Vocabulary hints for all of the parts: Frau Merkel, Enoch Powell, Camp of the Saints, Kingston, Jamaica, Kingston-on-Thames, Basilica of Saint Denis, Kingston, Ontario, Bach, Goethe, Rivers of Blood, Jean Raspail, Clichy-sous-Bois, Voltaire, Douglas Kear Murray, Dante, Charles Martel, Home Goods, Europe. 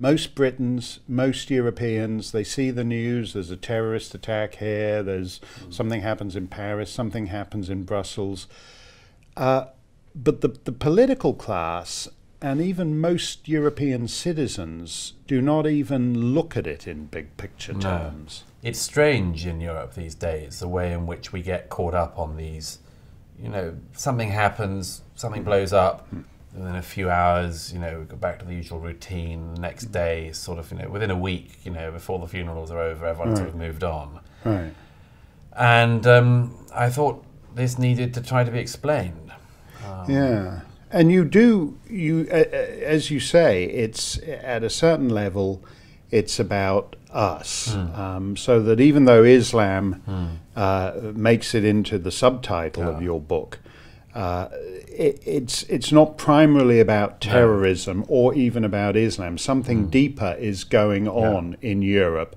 Most Britons, most Europeans, they see the news, there's a terrorist attack here, there's something happens in Paris, something happens in Brussels. But the political class and even most European citizens do not even look at it in big picture terms. It's strange in Europe these days, the way in which we get caught up on these, you know, something happens, something blows up, and then a few hours, you know, we go back to the usual routine, the next day, sort of, you know, within a week, you know, before the funerals are over, everyone's sort of moved on. Right. And I thought this needed to try to be explained. Yeah. And you do, as you say, it's at a certain level, it's about us. So that even though Islam makes it into the subtitle of your book, it's not primarily about terrorism or even about Islam. Something deeper is going on in Europe,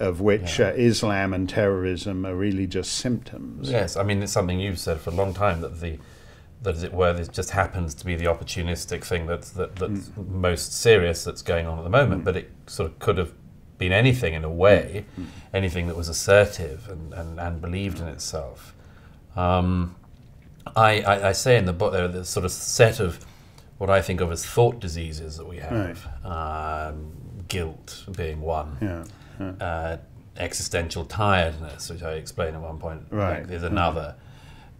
of which Islam and terrorism are really just symptoms. Yes, I mean, it's something you've said for a long time, that that, as it were, this just happens to be the opportunistic thing that's most serious that's going on at the moment, but it sort of could have been anything in a way, anything that was assertive and believed in itself. I say in the book, there are this sort of set of what I think of as thought diseases that we have, guilt being one, existential tiredness, which I explain at one point, is another.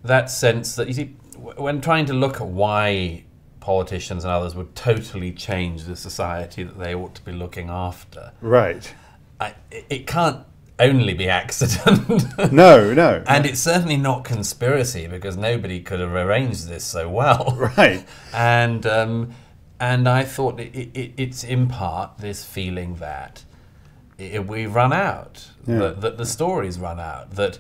That sense that, you see, when trying to look at why politicians and others would totally change the society that they ought to be looking after. Right. It can't only be accident. No. And it's certainly not conspiracy, because nobody could have arranged this so well. Right. And I thought it's in part this feeling that we've run out, that the story's run out, that,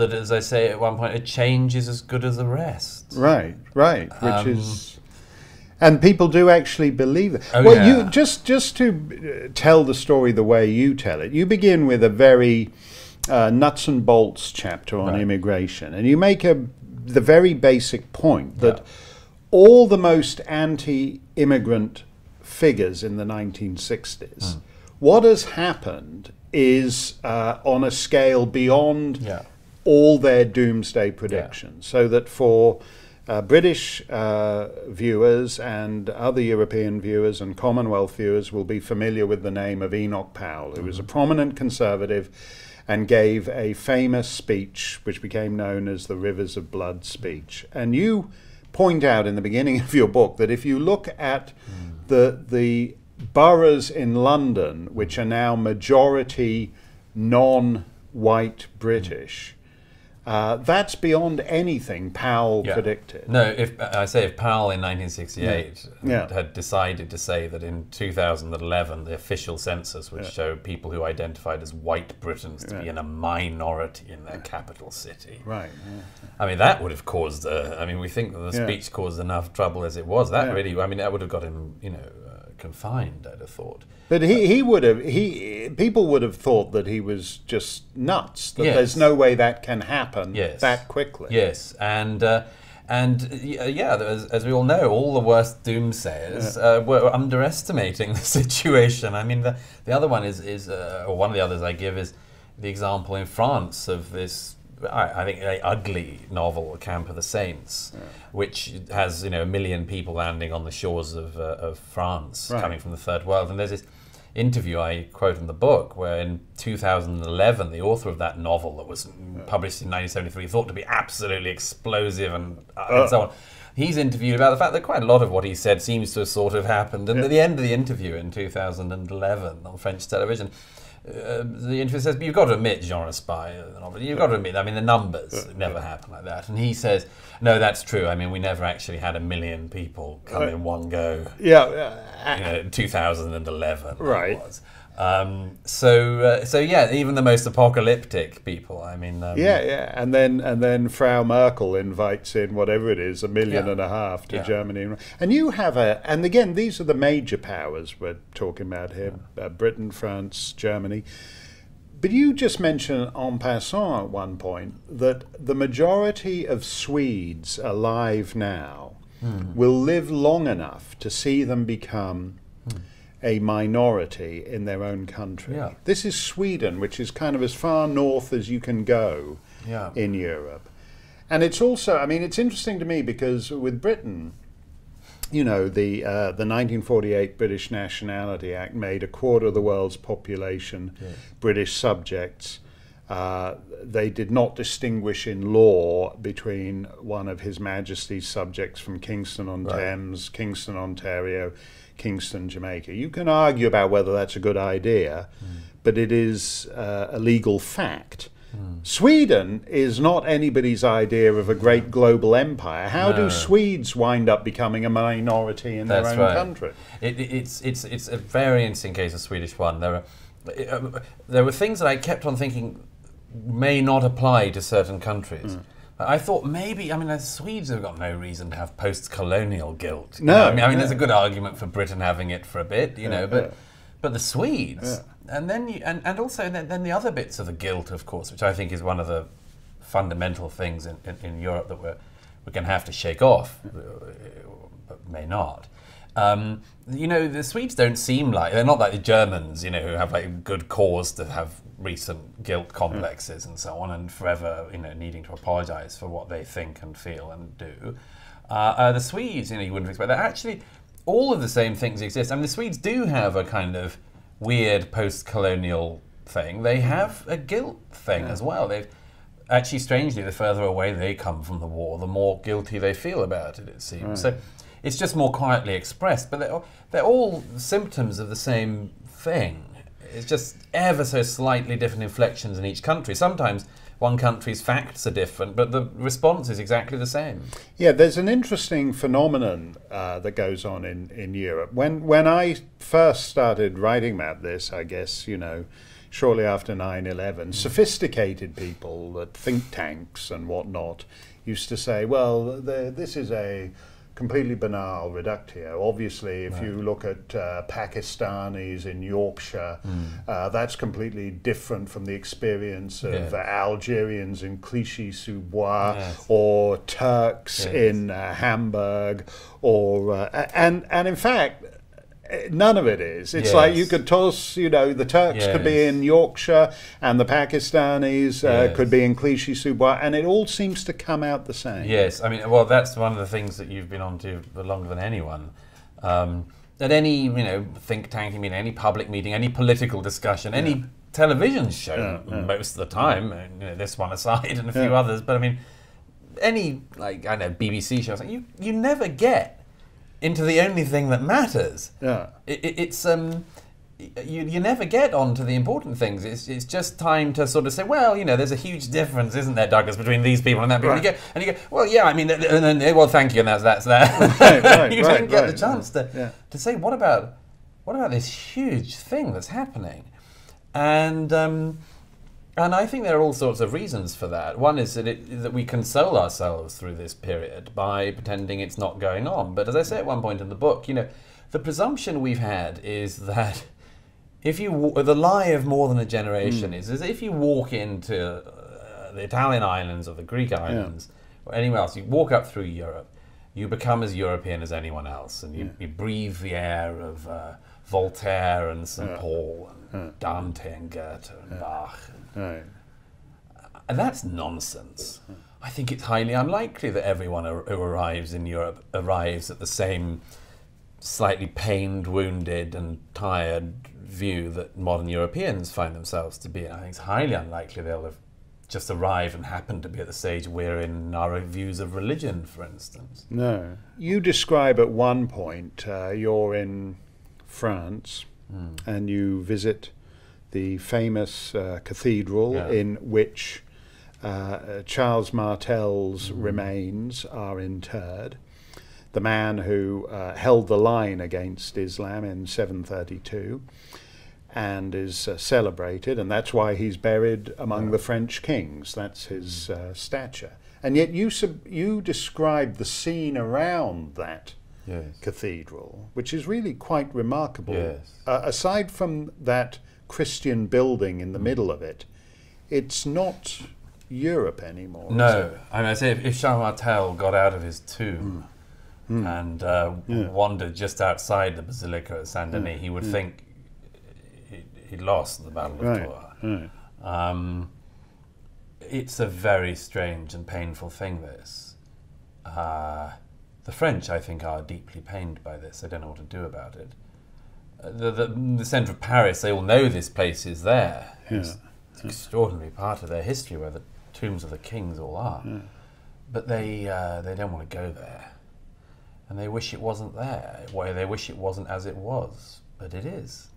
as I say at one point, a change is as good as a rest. Right, which is... And people do actually believe it. Oh, well, you, just to tell the story the way you tell it, you begin with a very nuts and bolts chapter on immigration, and you make the very basic point that all the most anti-immigrant figures in the 1960s, what has happened is on a scale beyond all their doomsday predictions, so that for British viewers and other European viewers and Commonwealth viewers will be familiar with the name of Enoch Powell, who was a prominent Conservative and gave a famous speech which became known as the Rivers of Blood speech. And you point out in the beginning of your book that if you look at the boroughs in London, which are now majority non-white British, that's beyond anything Powell predicted. No, if Powell in 1968 had decided to say that in 2011 the official census would show people who identified as white Britons to be in a minority in their capital city. Right. I mean, that would have caused, I mean, we think that the speech caused enough trouble as it was. That really, I mean, that would have got him, you know, confined, I'd have thought. But people would have thought that he was just nuts, that there's no way that can happen that quickly. Yes, and as we all know, all the worst doomsayers were underestimating the situation. I mean, the other one is or one of the others I give is the example in France of this, I think, a ugly novel, Camp of the Saints, which has, you know, 1 million people landing on the shores of France, coming from the Third World. And there's this interview I quote in the book where in 2011 the author of that novel that was published in 1973, thought to be absolutely explosive and so on, he's interviewed about the fact that quite a lot of what he said seems to have sort of happened. And at the end of the interview in 2011 on French television, the interviewer says, but you've got to admit, Jean Raspail, you've got to admit, I mean, the numbers never happen like that. And he says, no, that's true. I mean, we never actually had 1 million people come in one go. You know, 2011. Right. It was. So even the most apocalyptic people, I mean... And then Frau Merkel invites in, whatever it is, 1.5 million to Germany. And you have and again, these are the major powers we're talking about here, Britain, France, Germany. But you just mentioned en passant at one point that the majority of Swedes alive now will live long enough to see them become a minority in their own country. Yeah. This is Sweden, which is kind of as far north as you can go in Europe. And it's also, I mean, it's interesting to me because with Britain, you know, the 1948 British Nationality Act made a quarter of the world's population British subjects. They did not distinguish in law between one of His Majesty's subjects from Kingston-on-Thames, Kingston, Ontario, Kingston, Jamaica. You can argue about whether that's a good idea, but it is a legal fact. Sweden is not anybody's idea of a great global empire. How do Swedes wind up becoming a minority in their own country? It's a very interesting case, a Swedish one. There were things that I kept on thinking may not apply to certain countries. I thought maybe, I mean, the Swedes have got no reason to have post-colonial guilt. No. I mean, there's a good argument for Britain having it for a bit, you know, but the Swedes... And then, and also then the other bits of the guilt, of course, which I think is one of the fundamental things in Europe that we're going to have to shake off, but may not. You know, the Swedes don't seem like, they're not like the Germans, you know, who have like good cause to have recent guilt complexes and so on, and forever, you know, needing to apologise for what they think and feel and do. The Swedes, you know, you wouldn't expect that. Actually, all of the same things exist. I mean, the Swedes do have a kind of weird post-colonial thing. They have a guilt thing as well. They've actually, strangely, the further away they come from the war, the more guilty they feel about it, it seems. So it's just more quietly expressed, but they're all symptoms of the same thing. It's just ever so slightly different inflections in each country. Sometimes one country's facts are different, but the response is exactly the same. Yeah, there's an interesting phenomenon that goes on in Europe. When I first started writing about this, I guess, you know, shortly after 9/11, sophisticated people at think tanks and whatnot used to say, well, this is a completely banal reductio. Obviously, if you look at Pakistanis in Yorkshire, that's completely different from the experience of Algerians in Clichy-sous-Bois, or Turks in Hamburg, or and in fact, none of it is. It's like you could toss, you know, the Turks could be in Yorkshire and the Pakistanis could be in Clichy-sous-Bois, and it all seems to come out the same. Yes, I mean, well, that's one of the things that you've been on to longer than anyone. At any, you know, think tank meeting, any public meeting, any political discussion, any television show, most of the time, you know, this one aside and a few others, but I mean, any, like, I know, BBC shows, like, you never get into the only thing that matters. You never get on to the important things. It's just time to sort of say, well, you know, there's a huge difference, isn't there, Douglas, between these people and that people? And you go, well, yeah, I mean, well, thank you, and that's that. You don't get the chance to say, what about this huge thing that's happening? And I think there are all sorts of reasons for that. One is that we console ourselves through this period by pretending it's not going on. But as I say at one point in the book, you know, the presumption we've had is that if you, the lie of more than a generation is if you walk into the Italian islands or the Greek islands or anywhere else, you walk up through Europe, you become as European as anyone else, and you breathe the air of Voltaire and St. Paul and Dante and Goethe and Bach. And that's nonsense. I think it's highly unlikely that everyone who arrives in Europe arrives at the same slightly pained, wounded and tired view that modern Europeans find themselves to be in. I think it's highly unlikely they'll have just arrived and happened to be at the stage we're in our views of religion, for instance. No. You describe at one point you're in France and you visit the famous cathedral in which Charles Martel's remains are interred, the man who held the line against Islam in 732 and is celebrated, and that's why he's buried among the French kings. That's his stature. And yet you describe the scene around that cathedral, which is really quite remarkable. Aside from that Christian building in the middle of it, it's not Europe anymore. No, I mean, I say if Charles Martel got out of his tomb and wandered just outside the Basilica of Saint Denis, he would think he lost the Battle of Tours. Right. It's a very strange and painful thing, this. The French, I think, are deeply pained by this. They don't know what to do about it. The centre of Paris, they all know this place is there. Yeah. It's an extraordinary part of their history where the tombs of the kings all are. Yeah. But they don't want to go there. And they wish it wasn't there. Well, they wish it wasn't as it was, but it is.